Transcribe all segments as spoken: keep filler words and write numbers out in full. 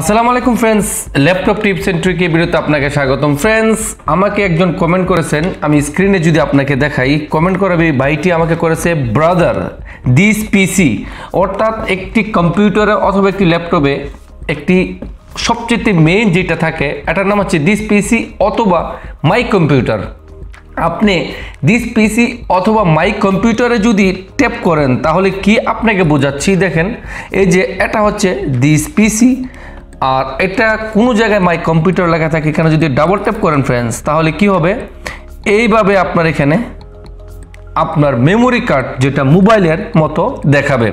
असलामुअलैकुम friends laptop tips and trick भिडियोते आपनाके स्वागतम फ्रेंड्स। आमाके एकजन कमेंट करेছেন, आमी स्क्रिने যদি আপনাকে দেখাই কমেন্ট করা এই ভাইটি আমাকে করেছে ব্রাদার দিস পিসি, অর্থাৎ একটি কম্পিউটারে অথবা একটি ল্যাপটপে একটি সবচেয়ে মেইন যেটা থাকে এটার নাম হচ্ছে দিস পিসি অথবা মাই কম্পিউটার। আপনি দিস পিসি অথবা মাই কম্পিউটারে যদি ট্যাপ করেন তাহলে কি আপনাকে বোঝাচ্ছি, দেখেন এই যে এটা হচ্ছে দিস পিসি আর এটা কোনো জায়গায় মাই কম্পিউটার লেখা থাকে, এখানে যদি ডাবল ট্যাপ করেন फ्रेंड्स তাহলে কি হবে, এইভাবে আপনার এখানে আপনার মেমোরি কার্ড যেটা মোবাইলের মতো দেখাবে।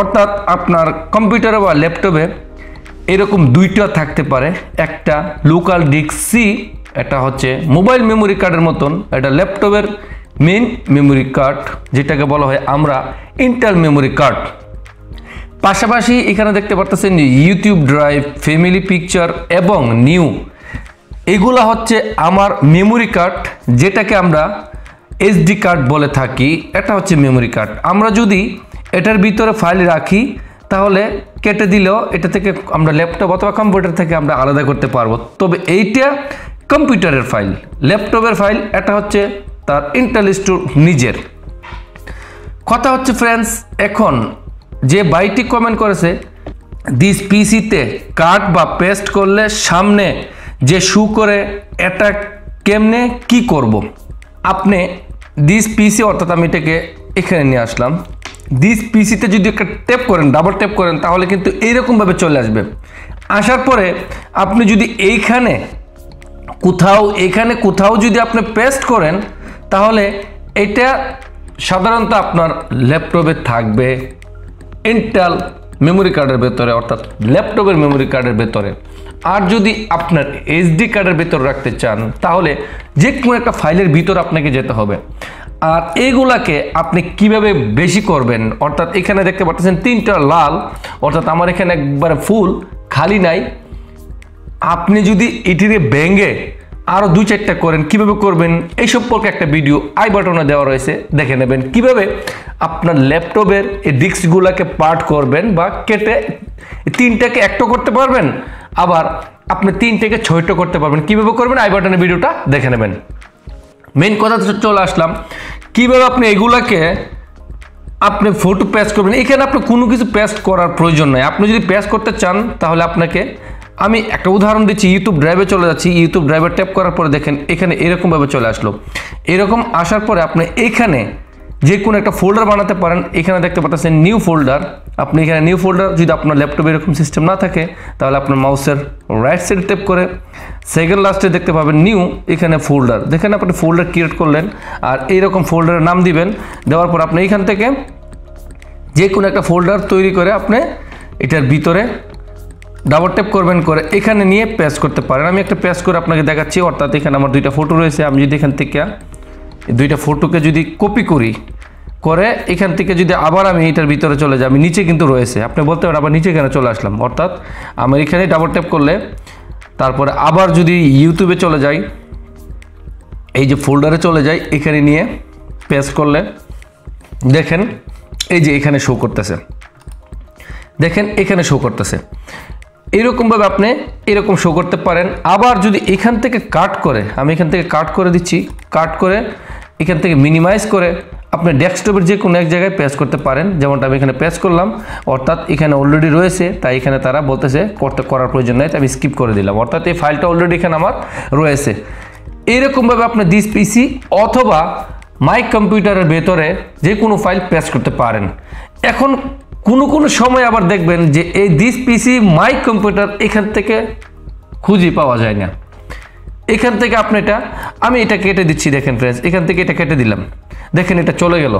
অর্থাৎ আপনার কম্পিউটারে বা ল্যাপটপে এরকম দুইটা থাকতে পারে, একটা লোকাল ডিস্ক সি এটা হচ্ছে মোবাইল মেমোরি কার্ডের মতন, এটা ল্যাপটপের মেইন মেমোরি কার্ড যেটাকে বলা হয় আমরা ইন্টারনাল মেমোরি কার্ড। পাশাপাশি এখানে দেখতে পারতেছেন ইউটিউব ড্রাইভ, ফ্যামিলি পিকচার এবং নিউ, এগুলা হচ্ছে আমার মেমোরি কার্ড যেটাকে আমরা এসডি কার্ড বলে থাকি, এটা হচ্ছে মেমোরি কার্ড। আমরা যদি এটার ভিতরে ফাইল রাখি তাহলে কেটে দিলেও এটা থেকে আমরা ল্যাপটপ অথবা কম্পিউটার থেকে আমরা আলাদা করতে পারবো। তবে এইটা কম্পিউটারের ফাইল, ল্যাপটপের ফাইল এটা হচ্ছে তার ইন্টারনাল স্টোর নিজের। কথা হচ্ছে फ्रेंड्स এখন যে বাইটি কমেন্ট করেছে দিস পিসিতে কাট বা পেস্ট করলে সামনে যে শু করে এটা কেমনে কি করব। আপনি দিস পিসি অর্থাৎ আমি এটাকে এখানে নিয়ে আসলাম, দিস পিসিতে যদি একটা ট্যাপ করেন ডাবল ট্যাপ করেন তাহলে কিন্তু এইরকমভাবে চলে আসবে। আসার পরে আপনি যদি এইখানে কোথাও এখানে কোথাও যদি আপনি পেস্ট করেন তাহলে এটা সাধারণত আপনার ল্যাপটপে থাকবে ইন্টেল মেমোরি কার্ডের ভেতরে অর্থাৎ ল্যাপটপের মেমোরি কার্ডের ভেতরে। আর যদি আপনার এসডি কার্ডের ভেতরে রাখতে চান তাহলে যে কোনো একটা ফাইলের ভিতর আপনাকে যেতে হবে। আর এগুলাকে আপনি কিভাবে বেশি করবেন, অর্থাৎ এখানে দেখতে পাচ্ছেন তিনটা লাল, অর্থাৎ আমার এখানে একবার ফুল খালি নাই। আপনি যদি এটিরে ভেঙে আরও দু চারটা করেন কীভাবে করবেন এই সম্পর্কে একটা ভিডিও আই বাটনে দেওয়া রয়েছে, দেখে নেবেন কিভাবে আপনার ল্যাপটপের এই ডিস্কগুলোকে পার্ট করবেন বা কেটে তিনটাকে একটা করতে পারবেন, আবার আপনি তিনটাকে ছয়টা করতে পারবেন। কীভাবে করবেন আই বাটনে ভিডিওটা দেখে নেবেন। মেন কথা চলে আসলাম কীভাবে আপনি এগুলাকে আপনি ফটো পেস্ট করবেন। এখানে আপনি কোনো কিছু পেস্ট করার প্রয়োজন নেই, আপনি যদি পেস্ট করতে চান তাহলে আপনাকে আমি একটা উদাহরণ দিচ্ছি। ইউটিউব ড্রাইভে চলে যাচ্ছি, ইউটিউব ড্রাইভে ট্যাপ করার পরে দেখেন এখানে এরকমভাবে চলে আসলো। এরকম আসার পরে আপনি এখানে যে কোনো একটা ফোল্ডার বানাতে পারেন, এখানে দেখতে পাচ্ছেন নিউ ফোল্ডার। আপনি এখানে নিউ ফোল্ডার যদি আপনার ল্যাপটপে এরকম সিস্টেম না থাকে তাহলে আপনার মাউসের রাইট সাইড ট্যাপ করে সেকেন্ড লাস্টে দেখতে পাবেন নিউ, এখানে ফোল্ডার, দেখেন আপনি ফোল্ডার ক্রিয়েট করলেন আর এইরকম ফোল্ডারের নাম দিবেন। দেওয়ার পর আপনি এখান থেকে যে কোনো একটা ফোল্ডার তৈরি করে আপনি এটার ভিতরে ডাবল ট্যাপ করবেন, করে এখানে নিয়ে পেস্ট করতে পারেন। আমি একটা পেস্ট করে আপনাকে দেখাচ্ছি, অর্থাৎ এখানে আমার দুইটা ফটো রয়েছে, আমি যদি এখান থেকে দুইটা ফটোকে যদি কপি করি করে এখান থেকে যদি আবার আমি এটার ভিতরে চলে যাই, আমি নিচে কিন্তু রয়েছে, আপনি বলতে পারেন আবার নিচে কেন চলে আসলাম। অর্থাৎ আমি এখানে ডাবল ট্যাপ করলে তারপরে আবার যদি ইউটিউবে চলে যাই, এই যে ফোল্ডারে চলে যাই, এখানে নিয়ে পেস্ট করলে দেখেন এই যে এখানে শো করতেছে, দেখেন এখানে শো করতেছে। এরকমভাবে আপনি এরকম শো করতে পারেন। আবার যদি এখান থেকে কাট করে, আমি এখান থেকে কাট করে দিচ্ছি, কাট করে এখান থেকে মিনিমাইজ করে আপনি ডেস্কটপের যে কোনো এক জায়গায় পেস্ট করতে পারেন, যেমনটা আমি এখানে পেস্ট করলাম। অর্থাৎ এখানে অলরেডি রয়েছে তাই এখানে তারা বলতেছে করতে করার প্রয়োজন নেই, আমি স্কিপ করে দিলাম। অর্থাৎ এই ফাইলটা অলরেডি এখানে আমার রয়েছে। এরকমভাবে আপনি দিস পিসি অথবা মাই কম্পিউটারের ভেতরে যে কোনো ফাইল পেস্ট করতে পারেন। এখন কোনো কোনো সময় আবার দেখবেন যে এই দিস পিসি মাই কম্পিউটার এখান থেকে খুঁজে পাওয়া যায় না, এখান থেকে আপনি এটা আমি এটা কেটে দিচ্ছি, দেখেন ফ্রেন্ডস এখান থেকে এটা কেটে দিলাম, দেখেন এটা চলে গেল।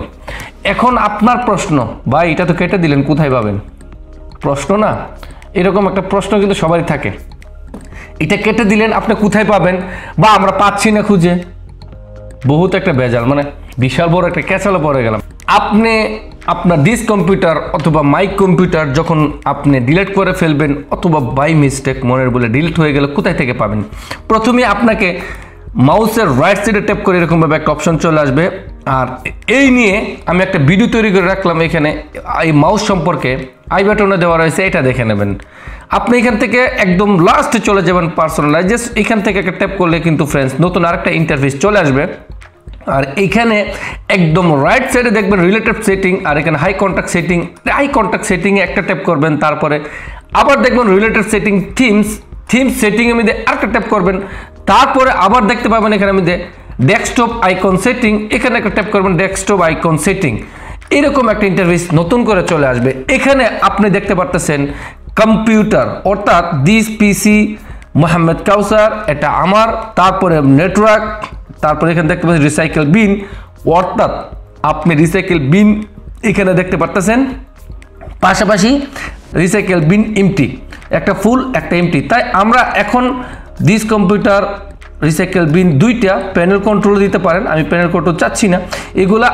এখন আপনার প্রশ্ন ভাই এটা তো কেটে দিলেন কোথায় পাবেন, প্রশ্ন না, এরকম একটা প্রশ্ন কিন্তু সবারই থাকে, এটা কেটে দিলেন আপনি কোথায় পাবেন বা আমরা পাচ্ছি না খুঁজে, বহুত একটা বেজাল মানে বিশাল বড় একটা ক্যাচালে পড়ে গেলাম। আপনি আপনার ডিস কম্পিউটার অথবা মাই কম্পিউটার যখন আপনি ডিলিট করে ফেলবেন অথবা বাই মিস্টেক মনের বলে ডিলিট হয়ে গেলে কোথায় থেকে পাবেন, প্রথমে আপনাকে মাউসের রাইট সাইডে ট্যাপ করে এরকমভাবে একটা অপশন চলে আসবে। আর এই নিয়ে আমি একটা ভিডিও তৈরি করে রাখলাম, এখানে এই মাউস সম্পর্কে আই বাটনে দেওয়া রয়েছে, এটা দেখে নেবেন। আপনি এখান থেকে একদম লাস্টে চলে যাবেন পার্সোনালাইজেস, এখান থেকে একটা ট্যাপ করলে কিন্তু फ्रेंड्स নতুন আরেকটা ইন্টারফেস চলে আসবে। और ये एकदम राइट साइडे देखें रिलेटेड सेटिंग और ये high contact setting high contact setting एक टैप करबें, तारपरे आबार देखें related setting themes themes setting में एक टैप करबें, तारपरे आबार देखते पाबेन एखाने मध्ये डेस्कटप आइकन सेटिंग एखाने एक टैप करबें डेस्कटप आइकन सेटिंग एरकम एक इंटरफेस नतून करे चले आसबे। एखाने आपनि देखते पारतेछेन कम्पिউটার अर्थात दिस पिसी मोहम्मद काउसार एटा आमार, तारपरे नेटवर्क, তারপরে এখানে দেখতে পাচ্ছেন রিসাইকেল বিন, অর্থাৎ আপনি রিসাইকেল বিন এখানে দেখতে পাচ্ছেন, পাশাপাশি রিসাইকেল বিন এমটি, একটা ফুল একটা এমটি। তাই আমরা এখন দিস কম্পিউটার রিসাইকেল বিন দুইটা প্যানেল কন্ট্রোল দিতে পারেন, আমি প্যানেল কন্ট্রোল চাচ্ছি না, এগুলা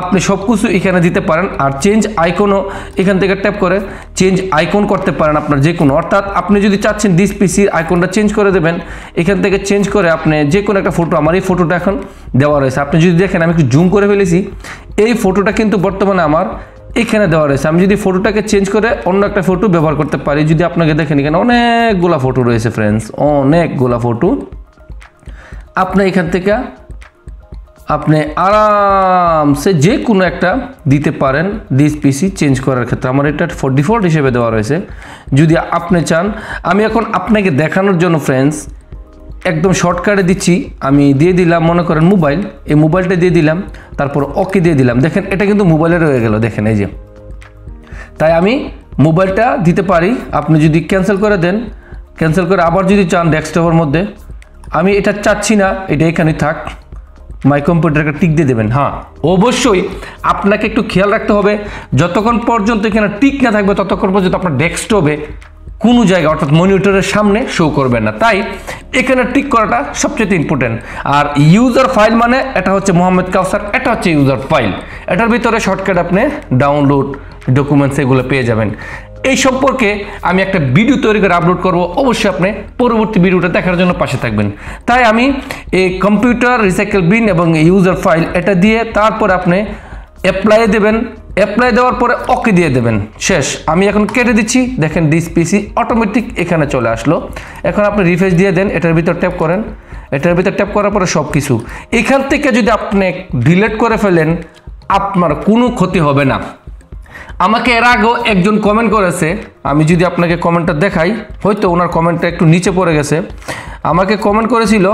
আপনি সব কিছু এখানে দিতে পারেন। আর চেঞ্জ আইকনও এখান থেকে ট্যাপ করে চেঞ্জ আইকন করতে পারেন আপনার যে কোনো, অর্থাৎ আপনি যদি চাচ্ছেন দিস পিসির আইকনটা চেঞ্জ করে দেবেন, এখান থেকে চেঞ্জ করে আপনি যে কোনো একটা ফটো, আমার এই ফটোটা এখন দেওয়া রয়েছে, আপনি যদি দেখেন আমি একটু জুম করে ফেলেছি, এই ফটোটা কিন্তু বর্তমানে আমার এখানে দেওয়া রয়েছে। আমি যদি ফটোটাকে চেঞ্জ করে অন্য একটা ফটো ব্যবহার করতে পারি, যদি আপনাকে দেখেন এখানে অনেকগুলা ফটো রয়েছে ফ্রেন্ডস, অনেকগুলা ফটো अपने एखान अपने आराम से जे कोनो एक दीते पारें दिस पिसी चेन्ज करार क्षेत्र में हमारे डिफल्ट हिसेबे देवा रही है। यदि आपने चान आमी एखन आपनाके देखानोर जोन्नो फ्रेंड्स एकदम शर्टकाटे दिच्छी, आमी दिए दिलाम मने करें मोबाइल, ए मोबाइलटा दिए दिलाम, तारपर ओके दिए दिलाम, देखें एटा किन्तु मोबाइले रये गेलो, देखें एई जे। ताई आमी मोबाइलटा दिते पारी, आपनि यदि कैंसल करे देन कैंसल करे आबार यदि चान डेस्कटपेर मध्य আমি এটা চাচ্ছি না, এটা এখানে থাক, মাই কম্পিউটারকে টিক দিয়ে দেবেন। হ্যাঁ অবশ্যই আপনাকে একটু খেয়াল রাখতে হবে, যতক্ষণ পর্যন্ত এখানে টিক না থাকবে ততক্ষণ পর্যন্ত আপনার ডেস্কটপে কোনো জায়গা অর্থাৎ মনিটরের সামনে শো করবে না, তাই এখানে টিক করাটা সবচেয়ে ইম্পর্টেন্ট। আর ইউজার ফাইল মানে এটা হচ্ছে মোহাম্মদ কাউসার, এটা হচ্ছে ইউজার ফাইল, এটার ভিতরে শর্টকাট আপনি ডাউনলোড ডকুমেন্টস এগুলো পেয়ে যাবেন। এই সম্পর্কে আমি একটা ভিডিও তৈরি করে আপলোড করব, অবশ্যই আপনি পরবর্তী ভিডিওটা দেখার জন্য পাশে থাকবেন। তাই আমি এই কম্পিউটার রিসাইকেল বিন এবং ইউজার ফাইল এটা দিয়ে তারপর আপনি অ্যাপ্লাই দেবেন, অ্যাপ্লাই দেওয়ার পরে ওকে দিয়ে দেবেন, শেষ। আমি এখন কেটে দিচ্ছি, দেখেন দিস পিসি অটোমেটিক এখানে চলে আসলো। এখন আপনি রিফ্রেশ দিয়ে দেন, এটার ভিতর ট্যাপ করেন, এটার ভিতর ট্যাপ করার পরে সব কিছু এখান থেকে যদি আপনি ডিলিট করে ফেলেন আপনার কোনো ক্ষতি হবে না। আমাকে এর আগেও একজন কমেন্ট করেছে, আমি যদি আপনাকে কমেন্টটা দেখাই, হয়তো ওনার কমেন্টটা একটু নিচে পড়ে গেছে, আমাকে কমেন্ট করেছিল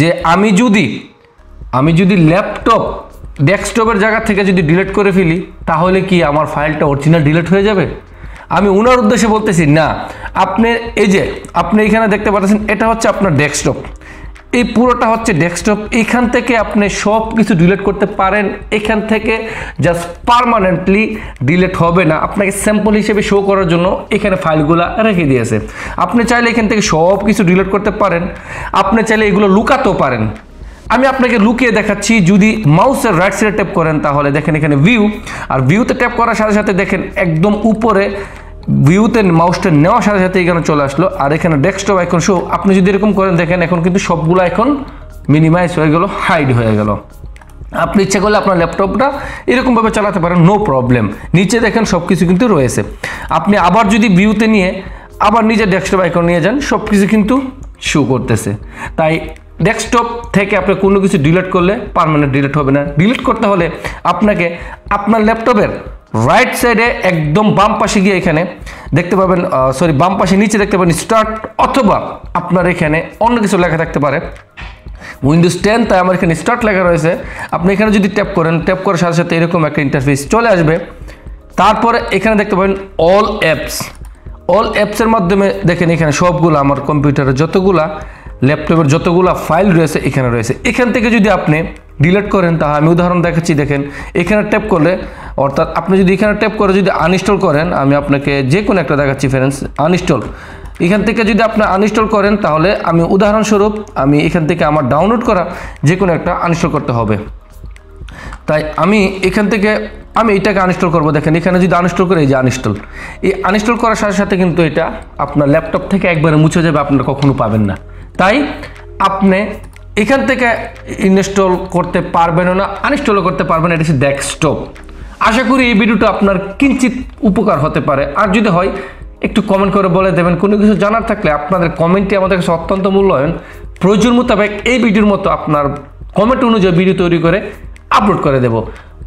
যে আমি যদি আমি যদি ল্যাপটপ ডেস্কটপের জায়গা থেকে যদি ডিলিট করে ফেলি তাহলে কি আমার ফাইলটা অরিজিনাল ডিলিট হয়ে যাবে? আমি ওনার উদ্দেশ্যে বলতেছি না, আপনি এই যে আপনি এখানে দেখতে পাচ্ছেন এটা হচ্ছে আপনার ডেস্কটপ, এই পুরোটা হচ্ছে ডেস্কটপ, এখান থেকে আপনি সব কিছু ডিলিট করতে পারেন, এখান থেকে জাস্ট পার্মানেন্টলি ডিলিট হবে না। আপনাকে স্যাম্পল হিসেবে শো করার জন্য এখানে ফাইলগুলো রেখে দিয়েছে, আপনি চাইলে এখান থেকে সব কিছু ডিলিট করতে পারেন, আপনি চাইলে এগুলো লুকাতেও পারেন। আমি আপনাকে লুকিয়ে দেখাচ্ছি, যদি মাউসের রাইট সাইডে ট্যাপ করেন তাহলে দেখেন এখানে ভিউ, আর ভিউতে ট্যাপ করার সাথে সাথে দেখেন একদম উপরে ভিউতে মাউসটা নেওয়ার সাথে সাথে এখানে চলে আসলো। আর এখানে ডেস্কটপ আইকন শো, আপনি যদি এরকম করেন দেখেন এখন কিন্তু সবগুলো আইকন মিনিমাইজ হয়ে গেল, হাইড হয়ে গেল। আপনি ইচ্ছা করলে আপনার ল্যাপটপটা এরকমভাবে চালাতে পারেন, নো প্রবলেম। নিচে দেখেন সব কিছু কিন্তু রয়েছে, আপনি আবার যদি ভিউতে নিয়ে আবার নিজের ডেস্কটপ আইকন নিয়ে যান সব কিছু কিন্তু শো করতেছে। তাই ডেস্কটপ থেকে আপনি কোনো কিছু ডিলিট করলে পার্মানেন্ট ডিলিট হবে না। ডিলিট করতে হলে আপনাকে আপনার ল্যাপটপের রাইট সাইডে একদম বাম পাশে গিয়ে এখানে দেখতে পাবেন, সরি বাম পাশে নিচে দেখতে পাবেন স্টার্ট, অথবা আপনার এখানে অন্য কিছু লেখা থাকতে পারে উইন্ডোজ টেন, তাই আমার এখানে স্টার্ট লেখা রয়েছে। আপনি এখানে যদি ট্যাপ করেন, ট্যাপ করার সাথে সাথে এরকম একটা ইন্টারফেস চলে আসবে, তারপরে এখানে দেখতে পাবেন অল অ্যাপস। অল অ্যাপসের মাধ্যমে দেখেন এখানে সবগুলো আমার কম্পিউটারে যতগুলা ল্যাপটপের যতগুলো ফাইল রয়েছে এখানে রয়েছে। এখান থেকে যদি আপনি ডিলিট করেন তা আমি উদাহরণ দেখাচ্ছি, দেখেন এখানে ট্যাপ করলে অর্থাৎ আপনি যদি এখানে ট্যাপ করে যদি আনইনস্টল করেন, আমি আপনাকে যে কোনো একটা দেখাচ্ছি ফ্রেন্ডস, আনইনস্টল এখান থেকে যদি আপনি আনইনস্টল করেন তাহলে আমি উদাহরণস্বরূপ আমি এখান থেকে আমার ডাউনলোড করা যে কোনো একটা আনইনস্টল করতে হবে। তাই আমি এখান থেকে আমি এটাকে আনইনস্টল করবো, দেখেন এখানে যদি আনইনস্টল করে এই যে আনইনস্টল, এই আনইনস্টল করার সাথে সাথে কিন্তু এটা আপনার ল্যাপটপ থেকে একবারে মুছে যাবে, আপনারা কখনো পাবেন না। তাই আপনি এখান থেকে ইনস্টল করতে পারবেন না, আনইনস্টলও করতে পারবেন, এটা হচ্ছে ডেস্কটপ। আশা করি এই ভিডিওটা আপনার কিঞ্চিত উপকার হতে পারে, আর যদি হয় একটু কমেন্ট করে বলে দেবেন। কোনো কিছু জানার থাকলে আপনাদের কমেন্টটি আমাদের কাছে অত্যন্ত মূল্যায়ন। প্রয়োজন মোতাবেক এই ভিডিওর মতো আপনার কমেন্ট অনুযায়ী ভিডিও তৈরি করে আপলোড করে দেব।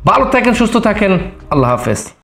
ভালো থাকেন, সুস্থ থাকেন, আল্লাহ হাফেজ।